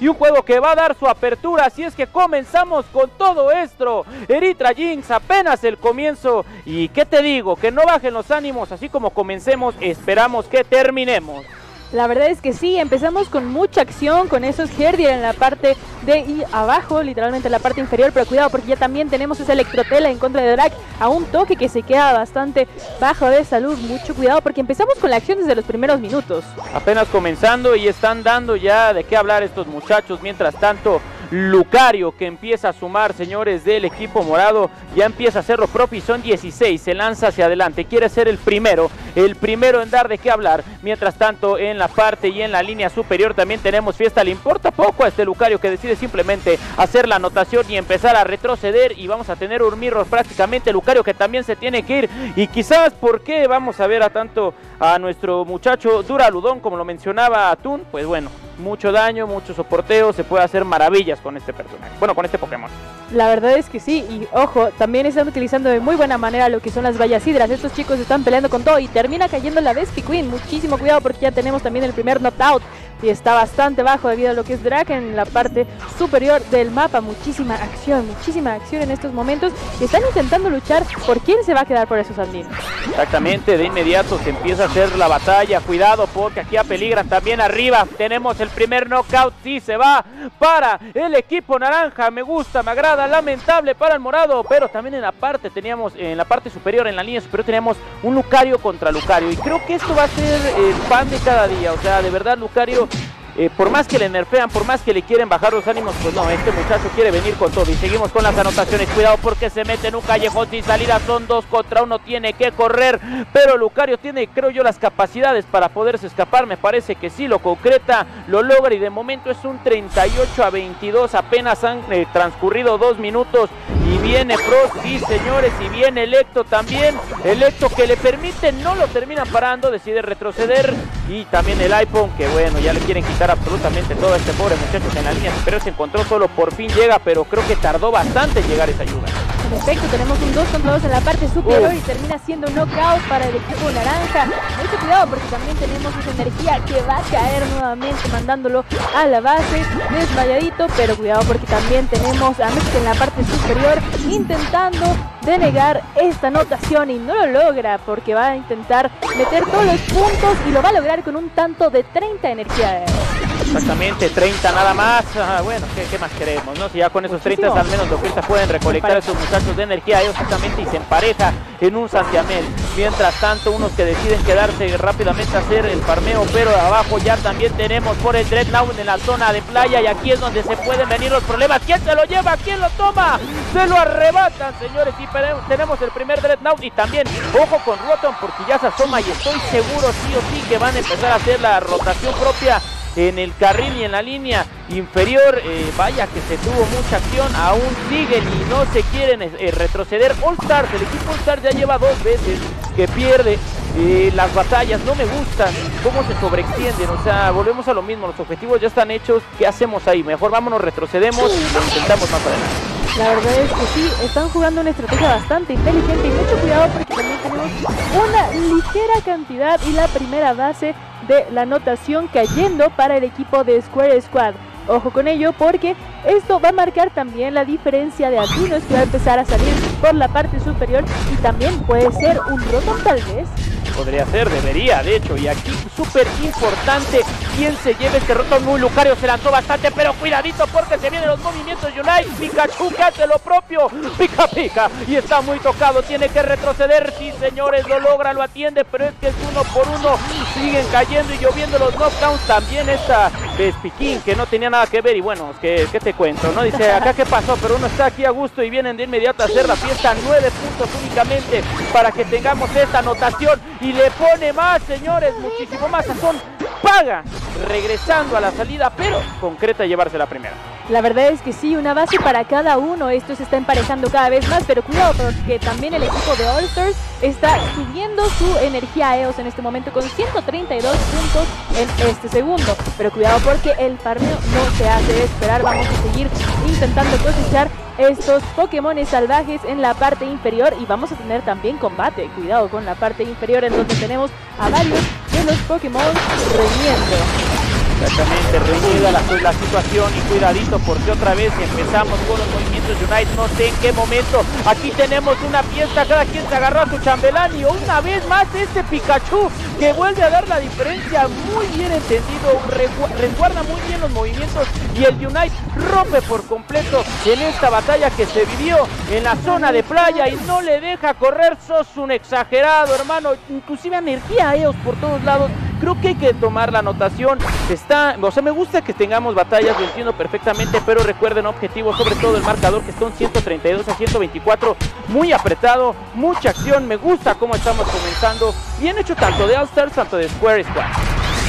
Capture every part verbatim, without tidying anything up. y un juego que va a dar su apertura. Así es que comenzamos con todo esto. Eritra Jinx, apenas el comienzo. Y qué te digo, que no bajen los ánimos. Así como comencemos, esperamos que terminemos. La verdad es que sí, empezamos con mucha acción con esos Gerdia en la parte de y abajo, literalmente en la parte inferior, pero cuidado porque ya también tenemos esa Electrotela en contra de Drake a un toque que se queda bastante bajo de salud. Mucho cuidado porque empezamos con la acción desde los primeros minutos. Apenas comenzando y están dando ya de qué hablar estos muchachos. Mientras tanto, Lucario, que empieza a sumar, señores, del equipo morado, ya empieza a hacer lo propio y son dieciséis, se lanza hacia adelante, quiere ser el primero, el primero en dar de qué hablar. Mientras tanto, en la parte y en la línea superior también tenemos fiesta, le importa poco a este Lucario que decide simplemente hacer la anotación y empezar a retroceder, y vamos a tener un mirror prácticamente, Lucario que también se tiene que ir, y quizás, ¿por qué vamos a ver a tanto a nuestro muchacho Duraludón, como lo mencionaba Atún? Pues bueno, mucho daño, mucho soporteo, se puede hacer maravillas con este personaje, bueno, con este Pokémon. La verdad es que sí, y ojo, también están utilizando de muy buena manera lo que son las Valladras. Estos chicos están peleando con todo y termina cayendo la Vespiquen. Muchísimo cuidado porque ya tenemos también el primer knockout y está bastante bajo debido a lo que es Drake en la parte superior del mapa. Muchísima acción, muchísima acción en estos momentos. Están intentando luchar por quién se va a quedar por esos andinos. Exactamente, de inmediato se empieza a hacer la batalla. Cuidado porque aquí apeligran también arriba. Tenemos el primer knockout y se va para el equipo naranja. Me gusta, me agrada, lamentable para el morado. Pero también en la parte teníamos, en la parte superior, en la línea superior teníamos un Lucario contra Lucario. Y creo que esto va a ser el pan de cada día. O sea, de verdad Lucario, Eh, por más que le nerfean, por más que le quieren bajar los ánimos, pues no, este muchacho quiere venir con todo. Y seguimos con las anotaciones, cuidado porque se mete en un callejón sin salida, son dos contra uno, tiene que correr, pero Lucario tiene, creo yo, las capacidades para poderse escapar. Me parece que sí, lo concreta, lo logra, y de momento es un treinta y ocho a veintidós, apenas han eh, transcurrido dos minutos. Y viene Frost, sí señores, y viene Electo también, Electo que le permite, no lo termina parando, decide retroceder, y también el iPhone, que bueno, ya le quieren quitar absolutamente todo a este pobre muchacho en la línea superior. Se encontró solo, por fin llega, pero creo que tardó bastante en llegar esa ayuda. Perfecto, tenemos un dos contra dos en la parte superior. Uf. Y termina siendo un knockout para el equipo naranja. Mucho cuidado porque también tenemos esa energía que va a caer nuevamente, mandándolo a la base, desmayadito, pero cuidado porque también tenemos a Mix en la parte superior intentando denegar esta anotación y no lo logra porque va a intentar meter todos los puntos y lo va a lograr con un tanto de treinta energía. Exactamente, treinta nada más. Ah, bueno, ¿qué, qué más queremos, no? Si ya con esos treinta al menos lo que se pueden recolectar esos muchachos de energía, ellos exactamente, y se empareja en un santiamén. Mientras tanto, unos que deciden quedarse rápidamente a hacer el farmeo, pero abajo ya también tenemos por el Dreadnought en la zona de playa, y aquí es donde se pueden venir los problemas. ¿Quién se lo lleva? ¿Quién lo toma? Se lo arrebatan, señores, y tenemos el primer Dreadnought. Y también, ojo con Rotom porque ya se asoma, y estoy seguro sí o sí que van a empezar a hacer la rotación propia en el carril y en la línea inferior. Eh, vaya que se tuvo mucha acción, aún siguen y no se quieren eh, retroceder. All Stars, el equipo All Stars ya lleva dos veces que pierde eh, las batallas. No me gustan cómo se sobreextienden, o sea, volvemos a lo mismo, los objetivos ya están hechos, ¿qué hacemos ahí? Mejor vámonos, retrocedemos y lo intentamos más adelante. La verdad es que sí, están jugando una estrategia bastante inteligente, y mucho cuidado porque también tenemos una ligera cantidad y la primera base de la anotación cayendo para el equipo de Square Squad. Ojo con ello porque esto va a marcar también la diferencia de Audinos, que va a empezar a salir por la parte superior, y también puede ser un Rotom tal vez. Podría ser, debería, de hecho, y aquí súper importante quién se lleve este Rotom. Muy Lucario se lanzó bastante, pero cuidadito porque se vienen los movimientos Unite. Pikachu que hace lo propio, pica pica, y está muy tocado, tiene que retroceder. Sí señores, lo logra, lo atiende, pero es que es uno por uno, siguen cayendo y lloviendo los knockdowns. También esta Vespiquen que no tenía nada que ver, y bueno, ¿qué, qué te cuento? No dice acá qué pasó, pero uno está aquí a gusto y vienen de inmediato a hacer la fiesta. Nueve puntos únicamente para que tengamos esta anotación, y Y le pone más, señores, muchísimo más sazón. Paga, regresando a la salida, pero concreta llevarse la primera. La verdad es que sí, una base para cada uno. Esto se está emparejando cada vez más, pero cuidado porque también el equipo de All Stars está subiendo su energía a E O S en este momento con ciento treinta y dos puntos en este segundo. Pero cuidado porque el farmeo no se hace esperar. Vamos a seguir intentando cosechar estos Pokémon salvajes en la parte inferior, y vamos a tener también combate. Cuidado con la parte inferior en donde tenemos a varios de los Pokémon reuniendo. Exactamente, reñida la, la situación y cuidadito porque otra vez empezamos con los movimientos United, no sé en qué momento. Aquí tenemos una fiesta, cada quien se agarró a su chambelán y una vez más este Pikachu que vuelve a dar la diferencia, muy bien entendido, resguarda muy bien los movimientos y el United rompe por completo en esta batalla que se vivió en la zona de playa y no le deja correr. Sos un exagerado, hermano, inclusive energía a ellos por todos lados. Creo que hay que tomar la anotación. Está, o sea, me gusta que tengamos batallas, lo entiendo perfectamente, pero recuerden objetivos, sobre todo el marcador que son ciento treinta y dos a ciento veinticuatro, muy apretado, mucha acción. Me gusta cómo estamos comenzando, bien hecho tanto de All Stars, tanto de Square Squad.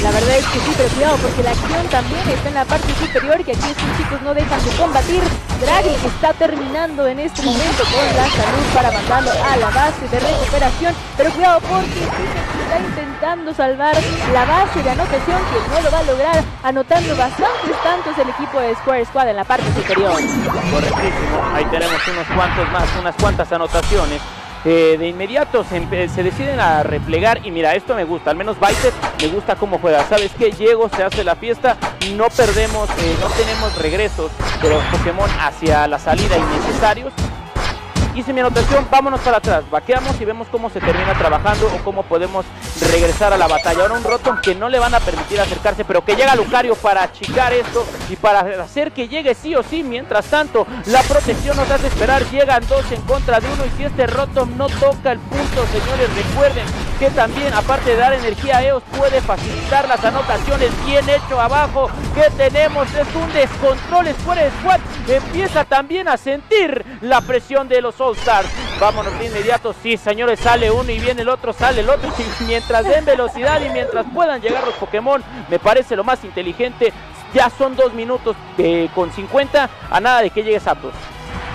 La verdad es que sí, pero cuidado porque la acción también está en la parte superior, que aquí estos chicos no dejan de combatir. Drake está terminando en este momento con la salud para mandarlo a la base de recuperación, pero cuidado porque está intentando salvar la base de anotación, que no lo va a lograr, anotando bastantes tantos el equipo de Square Squad en la parte superior. Correctísimo, ahí tenemos unos cuantos más, unas cuantas anotaciones. Eh, de inmediato se, se deciden a replegar y mira, esto me gusta, al menos Baites me gusta cómo juega, sabes que llego, se hace la fiesta, no perdemos, eh, no tenemos regresos de los Pokémon hacia la salida innecesarios. Hice mi anotación, vámonos para atrás, vaqueamos y vemos cómo se termina trabajando o cómo podemos regresar a la batalla. Ahora un Rotom que no le van a permitir acercarse, pero que llega Lucario para achicar esto y para hacer que llegue sí o sí. Mientras tanto, la protección nos hace esperar, llegan dos en contra de uno y si este Rotom no toca el punto, señores, recuerden que también, aparte de dar energía a Eos, puede facilitar las anotaciones. Bien hecho abajo, que tenemos es un descontrol. Square Squad empieza también a sentir la presión de los All Stars. Vámonos de inmediato, sí señores, sale uno y viene el otro, sale el otro, y mientras den velocidad y mientras puedan llegar los Pokémon, me parece lo más inteligente. Ya son dos minutos eh, con cincuenta, a nada de que llegue Zapdos.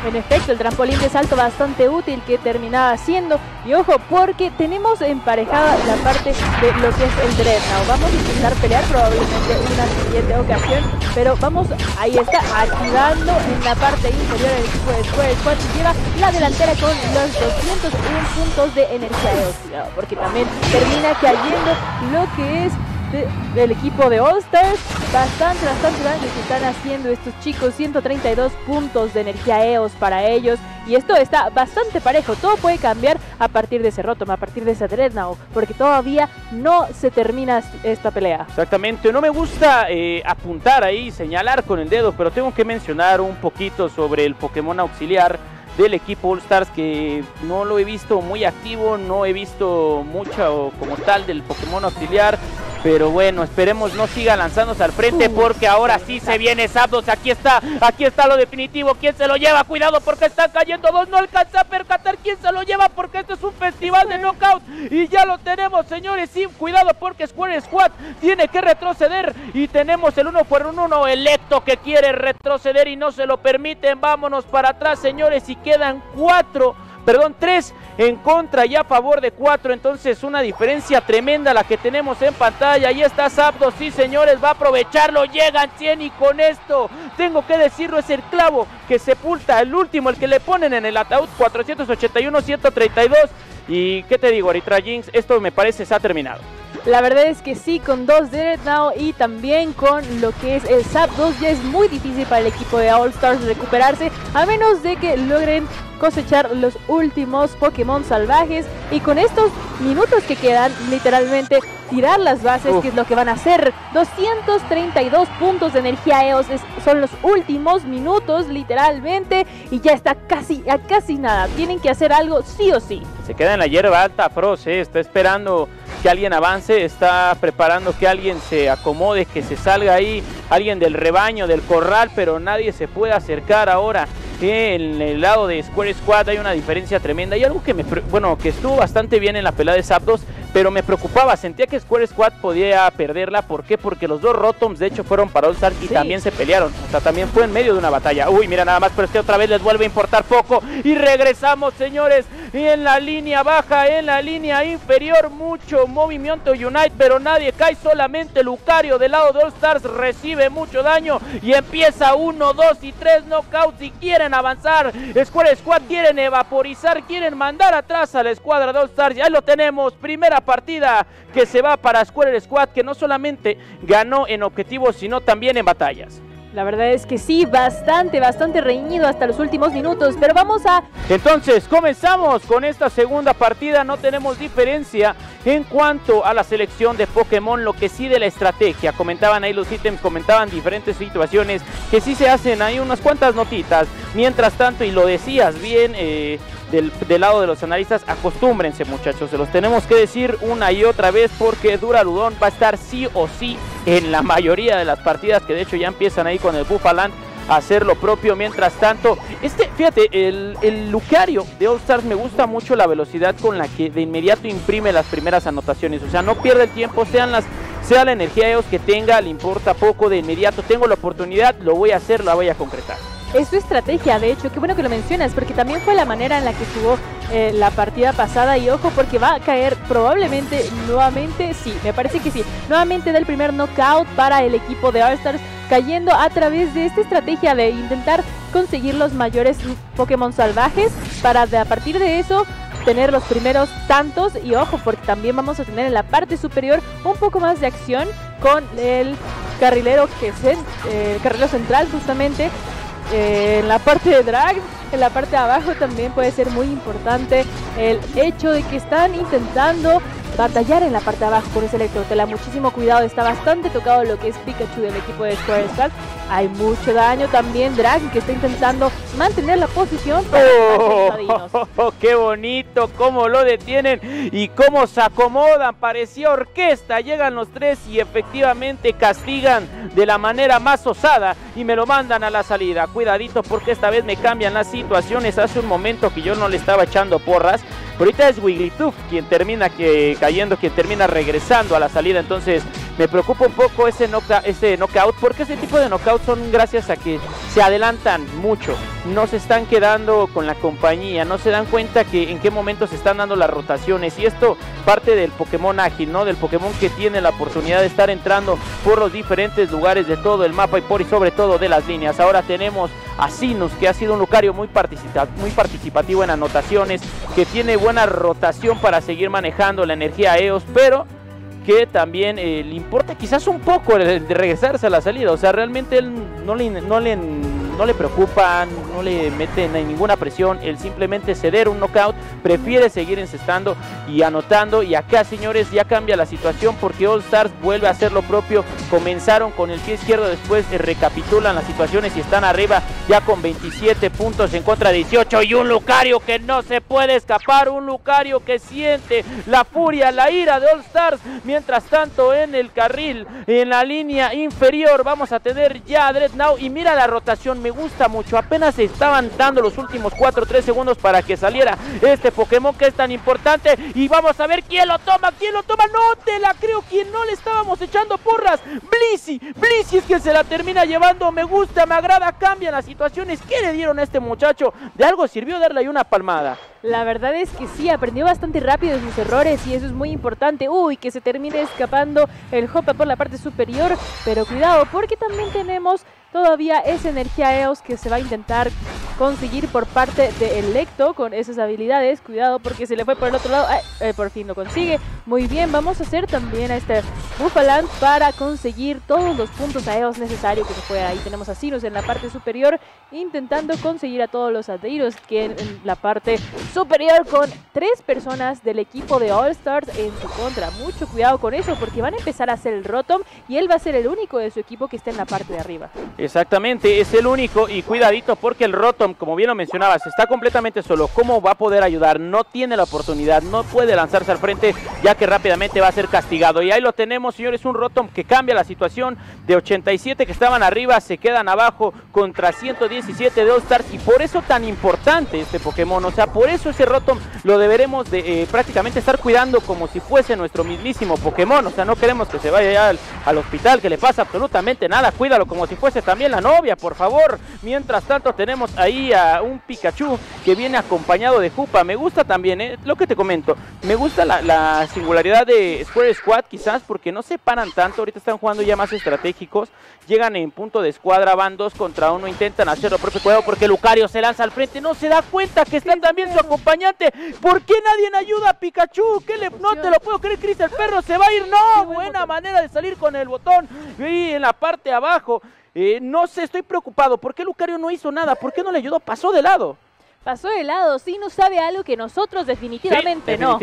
En efecto, el trampolín de salto bastante útil que terminaba haciendo. Y ojo, porque tenemos emparejada la parte de lo que es el Dreadnought. Vamos a intentar pelear probablemente una siguiente ocasión, pero vamos, ahí está, activando en la parte inferior el equipo de Square Squad y lleva la delantera con los doscientos uno puntos de energía de oscilado, porque también termina cayendo lo que es De, del equipo de All Stars. Bastante, bastante grande que están haciendo estos chicos, ciento treinta y dos puntos de energía E O S para ellos. Y esto está bastante parejo, todo puede cambiar a partir de ese Rotom, a partir de ese Dreadnought, porque todavía no se termina esta pelea. Exactamente, no me gusta eh, apuntar ahí, señalar con el dedo, pero tengo que mencionar un poquito sobre el Pokémon auxiliar del equipo All Stars, que no lo he visto muy activo, no he visto mucho como tal del Pokémon auxiliar. Pero bueno, esperemos no siga lanzándose al frente porque ahora sí se viene Zapdos. Aquí está, aquí está lo definitivo. ¿Quién se lo lleva? Cuidado porque están cayendo dos. No alcanza a percatar quién se lo lleva porque esto es un festival de knockout. Y ya lo tenemos, señores. Sí, cuidado porque Square Squad tiene que retroceder. Y tenemos el uno por uno. Electo que quiere retroceder y no se lo permiten. Vámonos para atrás, señores. Y quedan cuatro. Perdón, tres en contra y a favor de cuatro. Entonces una diferencia tremenda la que tenemos en pantalla. Ahí está Zapdos, sí señores, va a aprovecharlo. Llegan cien y con esto, tengo que decirlo, es el clavo que sepulta, el último, el que le ponen en el ataúd. Cuatrocientos ochenta y uno a ciento treinta y dos. Y qué te digo, Eritra Jinx, esto me parece se ha terminado. La verdad es que sí, con dos Dreadnought y también con lo que es el Zapdos, ya es muy difícil para el equipo de All Stars recuperarse, a menos de que logren cosechar los últimos Pokémon salvajes y con estos minutos que quedan, literalmente tirar las bases, Uf. que es lo que van a hacer. Doscientos treinta y dos puntos de energía E O S es, son los últimos minutos literalmente y ya está casi, a casi nada, tienen que hacer algo sí o sí. Se queda en la hierba alta Frost, eh, está esperando que alguien avance, está preparando que alguien se acomode, que se salga ahí alguien del rebaño, del corral, pero nadie se puede acercar ahora. En el lado de Square Squad hay una diferencia tremenda y algo que me, bueno, que estuvo bastante bien en la pelea de Zapdos, pero me preocupaba, sentía que Square Squad podía perderla. ¿Por qué? Porque los dos Rotoms de hecho fueron para All Stars y sí. también se pelearon, o sea, también fue en medio de una batalla. Uy, mira nada más, pero es que otra vez les vuelve a importar poco y regresamos, señores. en la línea baja, en la línea inferior, mucho movimiento Unite, pero nadie cae, solamente Lucario del lado de All Stars recibe mucho daño y empieza uno, dos y tres knockouts y quieren avanzar. Square Squad quieren evaporizar, quieren mandar atrás a la escuadra de All Stars. Ya lo tenemos, primera partida que se va para Square Squad, que no solamente ganó en objetivos, sino también en batallas. La verdad es que sí, bastante, bastante reñido hasta los últimos minutos, pero vamos a... Entonces, comenzamos con esta segunda partida. No tenemos diferencia en cuanto a la selección de Pokémon, lo que sí de la estrategia. Comentaban ahí los ítems, comentaban diferentes situaciones que sí se hacen, hay unas cuantas notitas. Mientras tanto, y lo decías bien... Eh... Del, del lado de los analistas, acostúmbrense muchachos, se los tenemos que decir una y otra vez porque Duraludón va a estar sí o sí en la mayoría de las partidas, que de hecho ya empiezan ahí con el Bouffalant a hacer lo propio. Mientras tanto, este, fíjate, el, el Lucario de All Stars, me gusta mucho la velocidad con la que de inmediato imprime las primeras anotaciones, o sea, no pierde el tiempo, sean las... sea la energía EOS que tenga, le importa poco, de inmediato tengo la oportunidad, lo voy a hacer, la voy a concretar. Es su estrategia, de hecho, qué bueno que lo mencionas, porque también fue la manera en la que jugó eh, la partida pasada, y ojo, porque va a caer probablemente nuevamente, sí, me parece que sí, nuevamente del primer knockout para el equipo de All Stars, cayendo a través de esta estrategia de intentar conseguir los mayores Pokémon salvajes, para de, a partir de eso... tener los primeros tantos. Y ojo, porque también vamos a tener en la parte superior un poco más de acción con el carrilero que es el, eh, carrilero central justamente, eh, en la parte de drag, en la parte de abajo también puede ser muy importante el hecho de que están intentando batallar en la parte de abajo con ese Electrotela. Muchísimo cuidado, está bastante tocado lo que es Pikachu del equipo de Square Squad. Hay mucho daño también. Drake, que está intentando mantener la posición para oh, los oh, oh, ¡qué bonito! Cómo lo detienen y cómo se acomodan, parecía orquesta. Llegan los tres y efectivamente castigan de la manera más osada y me lo mandan a la salida. Cuidadito, porque esta vez me cambian las situaciones. Hace un momento que yo no le estaba echando porras, pero ahorita es Wigglytuff quien termina que, cayendo, quien termina regresando a la salida. Entonces me preocupa un poco ese, knocka, ese knockout, porque ese tipo de knockout son gracias a que se adelantan mucho, no se están quedando con la compañía, no se dan cuenta que en qué momento se están dando las rotaciones, y esto parte del Pokémon ágil, ¿no? Del Pokémon que tiene la oportunidad de estar entrando por los diferentes lugares de todo el mapa y por y sobre todo de las líneas. Ahora tenemos a Sinus, que ha sido un Lucario muy, participa muy participativo en anotaciones, que tiene buena rotación para seguir manejando la energía EOS, pero que también eh, le importa quizás un poco el de regresarse a la salida. O sea, realmente él no le, no le, no le preocupa, no le mete ninguna presión, él simplemente ceder un knockout, prefiere seguir encestando y anotando. Y acá, señores, ya cambia la situación porque All Stars vuelve a hacer lo propio. Comenzaron con el pie izquierdo, después recapitulan las situaciones y están arriba ya con veintisiete puntos en contra de dieciocho, y un Lucario que no se puede escapar, un Lucario que siente la furia, la ira de All Stars. Mientras tanto, en el carril, en la línea inferior, vamos a tener ya a Dreadnought. Y mira la rotación, me gusta mucho. Apenas se estaban dando los últimos cuatro o tres segundos para que saliera este Pokémon que es tan importante. Y vamos a ver quién lo toma, quién lo toma. No te la creo, quien no le estábamos echando porras. Blissey, Blissey es que se la termina llevando. Me gusta, me agrada, cambian las situaciones. ¿Qué le dieron a este muchacho? De algo sirvió darle ahí una palmada. La verdad es que sí, aprendió bastante rápido de sus errores y eso es muy importante. Uy, que se termine escapando el Hoopa por la parte superior, pero cuidado porque también tenemos todavía esa energía EOS que se va a intentar conseguir por parte de Electo con esas habilidades. Cuidado porque se le fue por el otro lado. Ay, eh, por fin lo consigue. Muy bien, vamos a hacer también a este Bouffalant para conseguir todos los puntos a EOS necesarios que se pueda. Ahí tenemos a Sinus en la parte superior intentando conseguir a todos los Aldeiros, que en la parte superior con tres personas del equipo de All Stars en su contra. Mucho cuidado con eso porque van a empezar a hacer el Rotom y él va a ser el único de su equipo que esté en la parte de arriba. Exactamente, es el único. Y cuidadito porque el Rotom, como bien lo mencionabas, está completamente solo. ¿Cómo va a poder ayudar? No tiene la oportunidad, no puede lanzarse al frente ya que rápidamente va a ser castigado. Y ahí lo tenemos, señores, un Rotom que cambia la situación. De ochenta y siete que estaban arriba, se quedan abajo contra ciento diecisiete de All Stars. Y por eso tan importante este Pokémon, o sea, por eso ese Rotom lo deberemos de eh, prácticamente estar cuidando como si fuese nuestro mismísimo Pokémon. O sea, no queremos que se vaya ya al, al hospital, que le pasa absolutamente nada. Cuídalo como si fuese también la novia, por favor. Mientras tanto tenemos ahí ahí a un Pikachu que viene acompañado de Hoopa. Me gusta también, ¿eh? Lo que te comento, me gusta la, la singularidad de Square Squad, quizás porque no se paran tanto, ahorita están jugando ya más estratégicos, llegan en punto de escuadra, van dos contra uno, intentan hacer lo propio, cuidado porque Lucario se lanza al frente, no se da cuenta que está también su acompañante. ¿Por qué nadie le ayuda a Pikachu? ¿Qué le... No te lo puedo creer, Chris, el perro se va a ir, no, buena manera de salir con el botón y en la parte de abajo. Eh, no sé, estoy preocupado. ¿Por qué Lucario no hizo nada? ¿Por qué no le ayudó? Pasó de lado. Pasó de lado, sí, no sabe algo que nosotros definitivamente sí, no.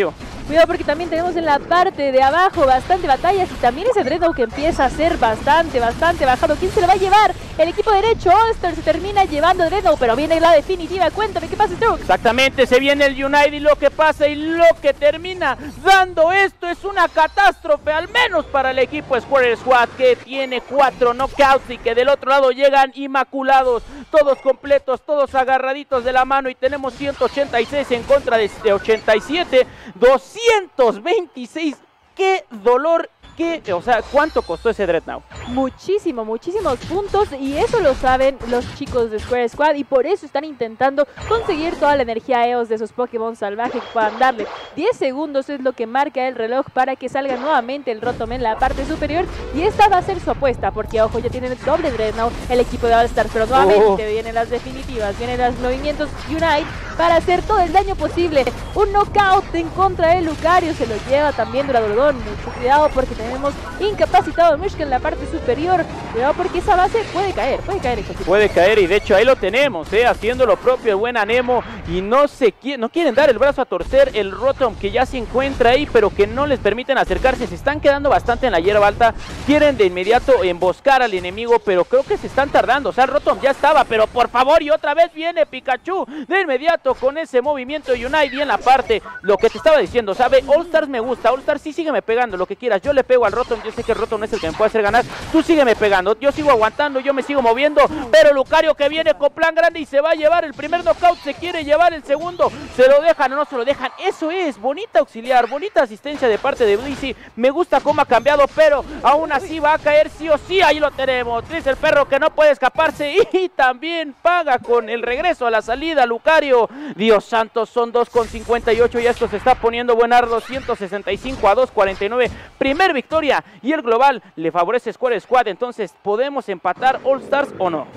Cuidado porque también tenemos en la parte de abajo bastante batallas y también ese Dreadnought que empieza a ser bastante, bastante bajado. ¿Quién se lo va a llevar? El equipo derecho, All-Star, se termina llevando Dreadnought, pero viene la definitiva. Cuéntame, ¿qué pasa, Strux? Exactamente, se viene el United y lo que pasa y lo que termina dando esto es una catástrofe, al menos para el equipo Square Squad, que tiene cuatro knockouts y que del otro lado llegan inmaculados, todos completos, todos agarraditos de la mano. Y tenemos ciento ochenta y seis en contra de ochenta y siete, doscientos veintiséis. ¡Qué dolor! ¿Qué? O sea, ¿cuánto costó ese Dreadnought? Muchísimo, muchísimos puntos, y eso lo saben los chicos de Square Squad, y por eso están intentando conseguir toda la energía E O S de esos Pokémon salvajes que puedan darle. diez segundos es lo que marca el reloj para que salga nuevamente el Rotom en la parte superior, y esta va a ser su apuesta, porque ojo, ya tienen el doble Dreadnought el equipo de All-Stars, pero nuevamente oh. vienen las definitivas, vienen los movimientos Unite para hacer todo el daño posible. Un knockout en contra de Lucario, se lo lleva también Duraludón, mucho cuidado porque tenemos incapacitado a Mushka en la parte superior. Cuidado porque esa base puede caer, puede caer. Puede caer y de hecho ahí lo tenemos, ¿eh? Haciendo lo propio el buen Anemo. Y no se qui no quieren dar el brazo a torcer. El Rotom que ya se encuentra ahí, pero que no les permiten acercarse. Se están quedando bastante en la hierba alta. Quieren de inmediato emboscar al enemigo, pero creo que se están tardando. O sea, el Rotom ya estaba, pero por favor, y otra vez viene Pikachu de inmediato con ese movimiento Unite. Y en la parte, lo que te estaba diciendo, ¿sabe? All Stars me gusta, All Stars sí, sígueme pegando lo que quieras. Yo le pego al Rotom, yo sé que el Rotom no es el que me puede hacer ganar, tú sígueme pegando, yo sigo aguantando, yo me sigo moviendo, pero Lucario que viene con plan grande y se va a llevar el primer knockout, se quiere llevar el segundo, se lo dejan o no se lo dejan, eso es, bonita auxiliar, bonita asistencia de parte de Blissey, me gusta cómo ha cambiado, pero aún así va a caer sí o sí, ahí lo tenemos, Tris el perro que no puede escaparse y también paga con el regreso a la salida, Lucario, Dios santo, son dos con cincuenta y ocho y esto se está poniendo buen ardo, ciento sesenta y cinco a doscientos cuarenta y nueve, primer victoria. Victoria y el global le favorece Square Squad, entonces ¿podemos empatar All Stars o no?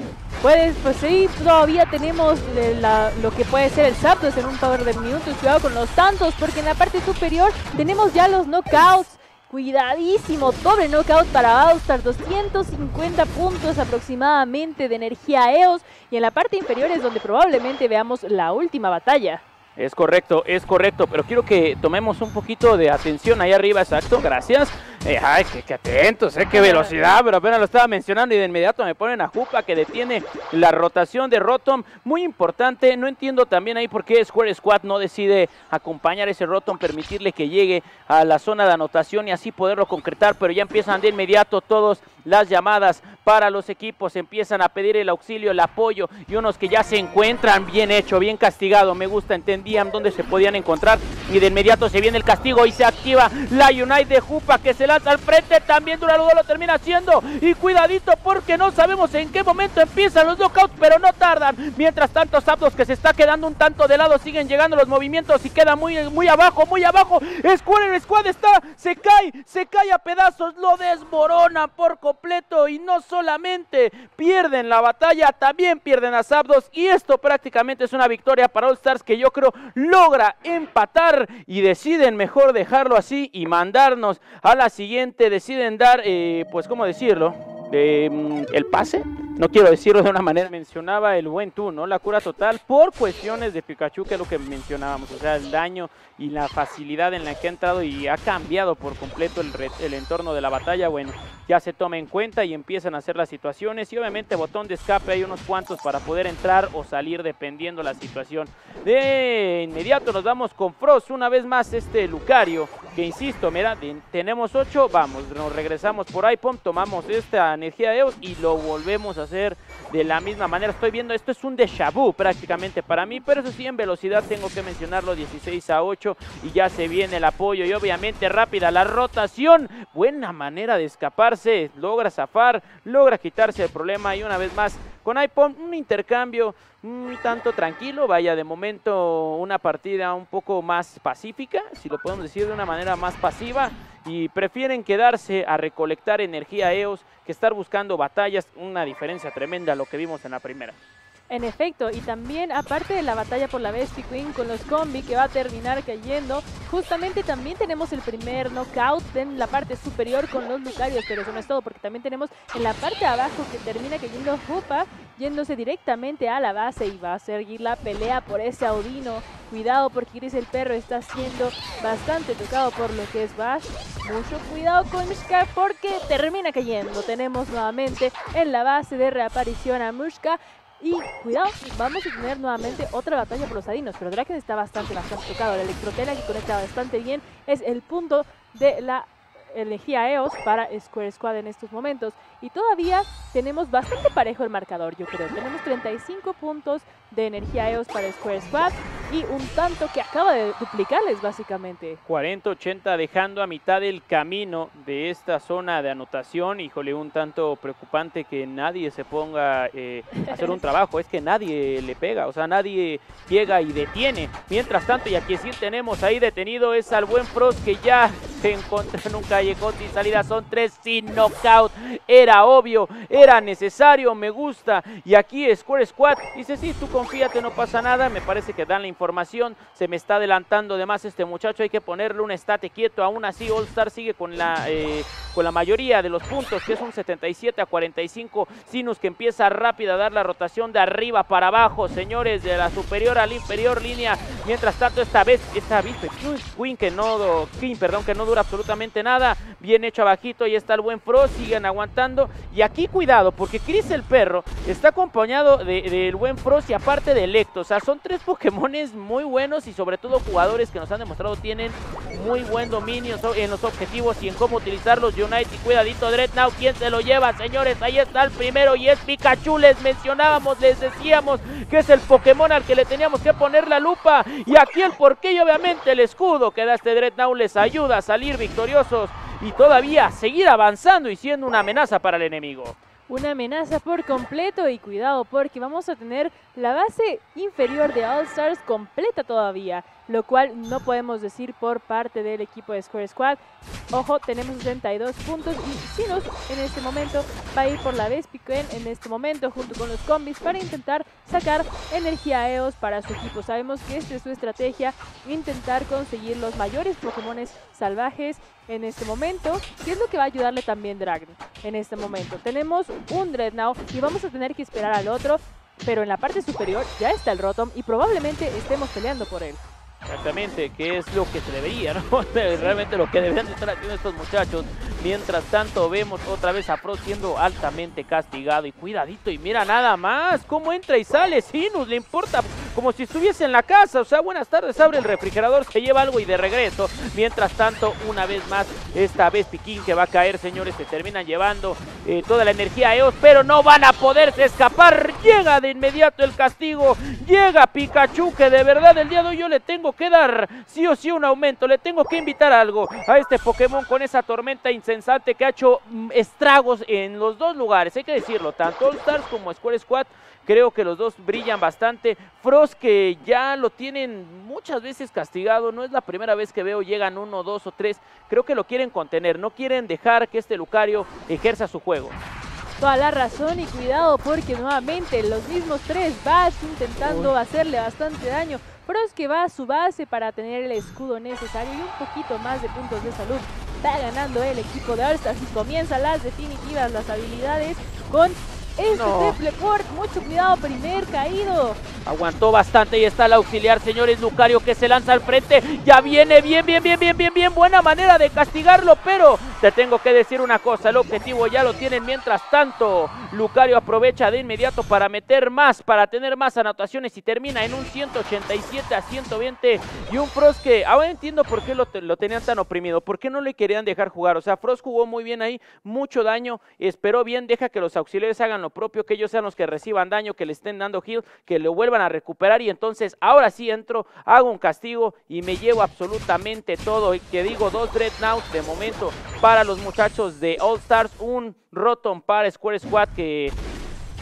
Pues, pues sí, todavía tenemos la, lo que puede ser el Zapdos en un par de minutos, cuidado con los tantos porque en la parte superior tenemos ya los knockouts. Cuidadísimo, doble knockout para All-Star, doscientos cincuenta puntos aproximadamente de energía E O S y en la parte inferior es donde probablemente veamos la última batalla. Es correcto, es correcto, pero quiero que tomemos un poquito de atención ahí arriba, exacto, gracias. Eh, ay, qué, qué atentos, eh, qué velocidad, pero apenas lo estaba mencionando y de inmediato me ponen a Hoopa que detiene la rotación de Rotom. Muy importante, no entiendo también ahí por qué Square Squad no decide acompañar ese Rotom, permitirle que llegue a la zona de anotación y así poderlo concretar, pero ya empiezan de inmediato todos las llamadas para los equipos, empiezan a pedir el auxilio, el apoyo y unos que ya se encuentran bien hecho, bien castigado, me gusta entender donde se podían encontrar y de inmediato se viene el castigo y se activa la Unite de Hoopa que se lanza al frente, también Duraludón lo termina haciendo y cuidadito porque no sabemos en qué momento empiezan los knockouts pero no tardan, mientras tanto Zapdos que se está quedando un tanto de lado, siguen llegando los movimientos y queda muy, muy abajo, muy abajo, Square Squad está, se cae, se cae a pedazos, lo desmoronan por completo y no solamente pierden la batalla, también pierden a Zapdos y esto prácticamente es una victoria para All Stars que yo creo logra empatar y deciden mejor dejarlo así y mandarnos a la siguiente, deciden dar, eh, pues cómo decirlo, eh, el pase, no quiero decirlo de una manera, mencionaba el buen tú, ¿no? La cura total por cuestiones de Pikachu, que es lo que mencionábamos, o sea, el daño y la facilidad en la que ha entrado y ha cambiado por completo el, el entorno de la batalla, bueno, ya se toma en cuenta y empiezan a hacer las situaciones y obviamente botón de escape hay unos cuantos para poder entrar o salir dependiendo la situación. De inmediato nos vamos con Frost, una vez más este Lucario, que insisto, mira, tenemos ocho, vamos, nos regresamos por I P O M, tomamos esta energía de E O S y lo volvemos a hacer de la misma manera. Estoy viendo, esto es un déjà vu prácticamente para mí, pero eso sí, en velocidad tengo que mencionarlo, dieciséis a ocho y ya se viene el apoyo y obviamente rápida la rotación, buena manera de escaparse, logra zafar, logra quitarse el problema y una vez más Con iPhone, un intercambio un tanto tranquilo. Vaya, de momento una partida un poco más pacífica, si lo podemos decir de una manera más pasiva. Y prefieren quedarse a recolectar energía E O S que estar buscando batallas. Una diferencia tremenda a lo que vimos en la primera. En efecto, y también aparte de la batalla por la Vespiquen con los combi que va a terminar cayendo, justamente también tenemos el primer knockout en la parte superior con los Lucarios, pero eso no es todo, porque también tenemos en la parte de abajo que termina cayendo Hoopa, yéndose directamente a la base y va a seguir la pelea por ese Audino. Cuidado porque Gris el perro está siendo bastante tocado por lo que es Bash. Mucho cuidado con Mushka porque termina cayendo. Tenemos nuevamente en la base de reaparición a Mushka. Y cuidado, vamos a tener nuevamente otra batalla por los Audinos, pero Drake está bastante, bastante tocado. La Electrotela que conecta bastante bien es el punto de la energía E O S para Square Squad en estos momentos. Y todavía tenemos bastante parejo el marcador, yo creo. Tenemos treinta y cinco puntos de energía E O S para Square Squad y un tanto que acaba de duplicarles básicamente. cuarenta ochenta dejando a mitad del camino de esta zona de anotación. Híjole, un tanto preocupante que nadie se ponga eh, a hacer un trabajo. Es que nadie le pega, o sea, nadie llega y detiene. Mientras tanto, y aquí sí tenemos ahí detenido es al buen Frost que ya se encuentra en un callejón sin salida. Son tres sin knockout. Era obvio, era necesario, me gusta. Y aquí Square Squad dice, sí, tú confíate, no pasa nada. Me parece que dan la información, se me está adelantando de más este muchacho, hay que ponerle un estate quieto. Aún así All Star sigue con la eh, con la mayoría de los puntos, que es un setenta y siete a cuarenta y cinco. Sinus que empieza rápido a dar la rotación de arriba para abajo, señores, de la superior a la inferior línea. Mientras tanto esta vez, esta vez, Queen que no, King, perdón, que no dura absolutamente nada, bien hecho abajito, y está el buen Frost, siguen aguantando. Y aquí cuidado, porque Chris el perro está acompañado del de, de buen Frost y aparte de Electo, o sea, son tres Pokémon muy buenos y sobre todo jugadores que nos han demostrado tienen muy buen dominio en los objetivos y en cómo utilizarlos. United, cuidadito Dreadnought, ¿quién se lo lleva, señores? Ahí está el primero y es Pikachu. Les mencionábamos, les decíamos que es el Pokémon al que le teníamos que poner la lupa, y aquí el porqué y obviamente el escudo que da este Dreadnought les ayuda a salir victoriosos y todavía seguir avanzando y siendo una amenaza para el enemigo. Una amenaza por completo, y cuidado porque vamos a tener la base inferior de All Stars completa todavía, lo cual no podemos decir por parte del equipo de Square Squad. Ojo, tenemos sesenta y dos puntos y Sinus en este momento va a ir por la Vespiquen en este momento junto con los combis para intentar sacar energía E O S para su equipo. Sabemos que esta es su estrategia, intentar conseguir los mayores Pokémones salvajes en este momento, que es lo que va a ayudarle también Drake. En este momento tenemos un Dreadnought y vamos a tener que esperar al otro, pero en la parte superior ya está el Rotom y probablemente estemos peleando por él. Exactamente, que es lo que se debería, ¿no? Realmente lo que deberían estar haciendo estos muchachos. Mientras tanto vemos otra vez a Frost siendo altamente castigado. Y cuidadito, y mira nada más cómo entra y sale Sinus, le importa como si estuviese en la casa. O sea, buenas tardes, abre el refrigerador, se lleva algo y de regreso. Mientras tanto, una vez más, esta vez Piquín que va a caer, señores. Se terminan llevando eh, toda la energía E O S, pero no van a poderse escapar. Llega de inmediato el castigo, llega Pikachu, que de verdad el día de hoy yo le tengo que dar sí o sí un aumento, le tengo que invitar algo a este Pokémon con esa tormenta insensante que ha hecho estragos en los dos lugares, hay que decirlo, tanto All Stars como Square Squad. Creo que los dos brillan bastante. Frost, que ya lo tienen muchas veces castigado, no es la primera vez que veo, llegan uno, dos o tres, creo que lo quieren contener, no quieren dejar que este Lucario ejerza su juego. Toda la razón, y cuidado porque nuevamente los mismos tres, Bash intentando Uy. hacerle bastante daño. Frost que va a su base para tener el escudo necesario y un poquito más de puntos de salud. Está ganando el equipo de All Stars y comienzan las definitivas, las habilidades con este no. triple port. Mucho cuidado, primer caído. Aguantó bastante y está el auxiliar, señores. Lucario que se lanza al frente. Ya viene bien, bien, bien, bien, bien, bien. Buena manera de castigarlo, pero te tengo que decir una cosa. El objetivo ya lo tienen. Mientras tanto, Lucario aprovecha de inmediato para meter más, para tener más anotaciones y termina en un ciento ochenta y siete a ciento veinte. Y un Frost que ahora entiendo por qué lo, lo tenían tan oprimido. ¿Por qué no le querían dejar jugar? O sea, Frost jugó muy bien ahí. Mucho daño. Esperó bien. Deja que los auxiliares hagan propio, que ellos sean los que reciban daño, que le estén dando heal, que lo vuelvan a recuperar, y entonces ahora sí entro, hago un castigo y me llevo absolutamente todo. Y que digo, dos Dreadnoughts de momento para los muchachos de All Stars, un Rotom para Square Squad, que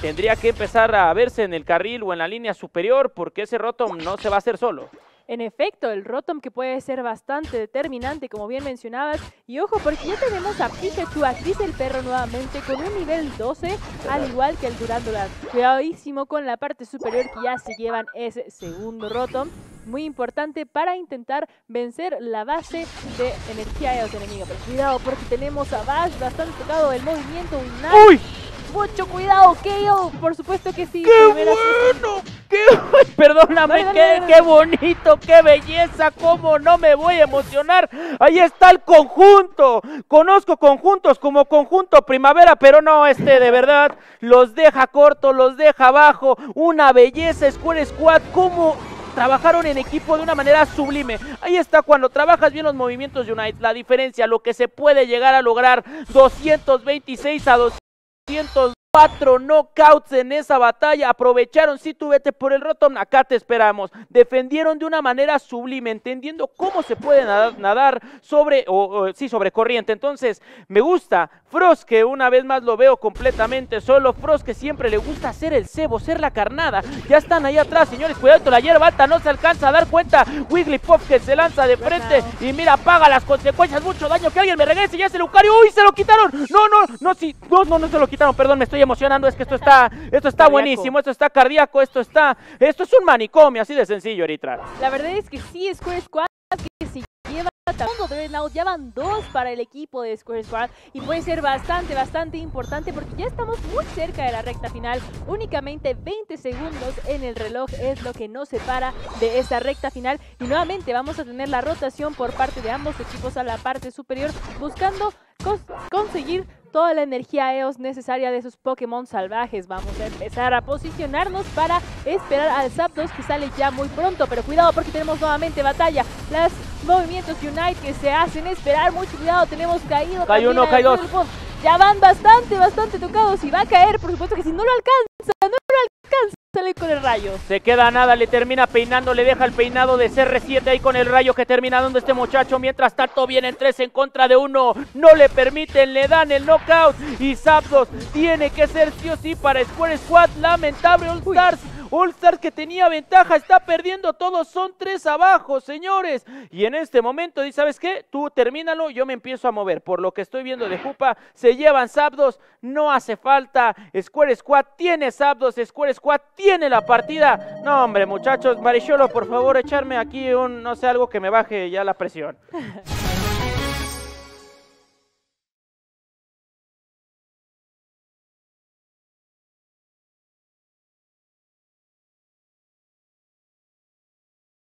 tendría que empezar a verse en el carril o en la línea superior, porque ese Rotom no se va a hacer solo. En efecto, el Rotom que puede ser bastante determinante, como bien mencionabas. Y ojo, porque ya tenemos a Pikachu, a Chris el perro nuevamente, con un nivel doce, al igual que el Duraludón. Cuidadísimo con la parte superior, que ya se llevan ese segundo Rotom. Muy importante para intentar vencer la base de energía de los enemigos. Pero cuidado, porque tenemos a Bash bastante tocado del movimiento. ¡Uy! Mucho cuidado, K O, por supuesto que sí. ¡Qué bueno! ¡Qué... Perdóname, dale, dale, qué, qué bonito, qué belleza, cómo no me voy a emocionar! Ahí está el conjunto. Conozco conjuntos como Conjunto Primavera, pero no, este de verdad los deja corto, los deja abajo. Una belleza, Square Squad, cómo trabajaron en equipo de una manera sublime. Ahí está, cuando trabajas bien los movimientos Unite, la diferencia, lo que se puede llegar a lograr. Doscientos veintiséis a doscientos cuatro knockouts en esa batalla. Aprovecharon, si sí, tú vete por el Rotom, acá te esperamos. Defendieron de una manera sublime, entendiendo cómo se puede nadar, nadar sobre, o, o sí, sobre corriente. Entonces, me gusta Frost, que una vez más lo veo completamente solo. Frost, que siempre le gusta hacer el cebo, ser la carnada. Ya están ahí atrás, señores, cuidado, la hierba alta no se alcanza a dar cuenta. Wigglytuff, que se lanza de frente y mira, paga las consecuencias, mucho daño. Que alguien me regrese, ya es el Lucario, uy, se lo quitaron. No, no, no, sí, no, no, no se lo quitaron, perdón, me estoy emocionando, es que esto está, esto está buenísimo, esto está cardíaco, esto está, esto es un manicomio, así de sencillo, Eritra. La verdad es que sí, Square Squad, que si lleva tanto Dreadnought, ya van dos para el equipo de Square Squad, y puede ser bastante, bastante importante, porque ya estamos muy cerca de la recta final. Únicamente veinte segundos en el reloj es lo que nos separa de esta recta final, y nuevamente vamos a tener la rotación por parte de ambos equipos a la parte superior, buscando cons conseguir toda la energía E O S necesaria de sus Pokémon salvajes. Vamos a empezar a posicionarnos para esperar al Zapdos, que sale ya muy pronto, pero cuidado porque tenemos nuevamente batalla. Los movimientos Unite que se hacen esperar, mucho cuidado, tenemos caído. Cae uno, cae dos. Ya van bastante, bastante tocados y va a caer, por supuesto que si no lo alcanza, no lo alcanza. Sale con el rayo. Se queda nada, le termina peinando, le deja el peinado de C R siete ahí con el rayo que termina dando este muchacho. Mientras tanto vienen tres en contra de uno, no le permiten, le dan el knockout y Zapdos tiene que ser sí o sí para Square Squad. Lamentable, All Stars, All Stars que tenía ventaja, está perdiendo todos, son tres abajo, señores. Y en este momento dice, ¿sabes qué? Tú termínalo, yo me empiezo a mover. Por lo que estoy viendo de Hoopa, se llevan Zapdos, no hace falta. Square Squad tiene Zapdos, Square Squad tiene tiene la partida. No, hombre, muchachos, Maricholo, por favor, echarme aquí un, no sé, algo que me baje ya la presión.